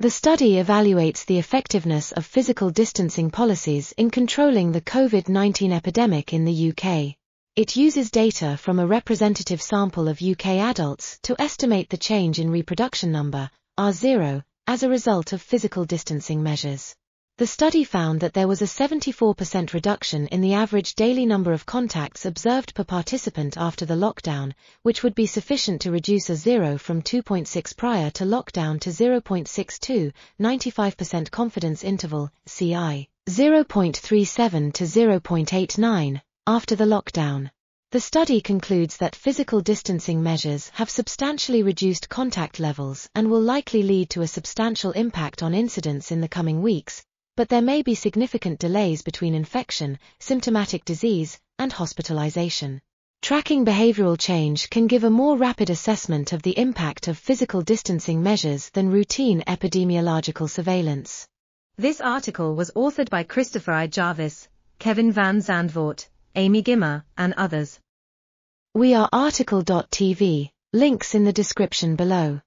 The study evaluates the effectiveness of physical distancing policies in controlling the COVID-19 epidemic in the UK. It uses data from a representative sample of UK adults to estimate the change in reproduction number, R0, as a result of physical distancing measures. The study found that there was a 74% reduction in the average daily number of contacts observed per participant after the lockdown, which would be sufficient to reduce R0 from 2.6 prior to lockdown to 0.62, 95% confidence interval, CI, 0.37 to 0.89, after the lockdown. The study concludes that physical distancing measures have substantially reduced contact levels and will likely lead to a substantial impact on incidence in the coming weeks, but there may be significant delays between infection, symptomatic disease, and hospitalization. Tracking behavioral change can give a more rapid assessment of the impact of physical distancing measures than routine epidemiological surveillance. This article was authored by Christopher I. Jarvis, Kevin Van Zandvoort, Amy Gimmer, and others. We are article.tv, links in the description below.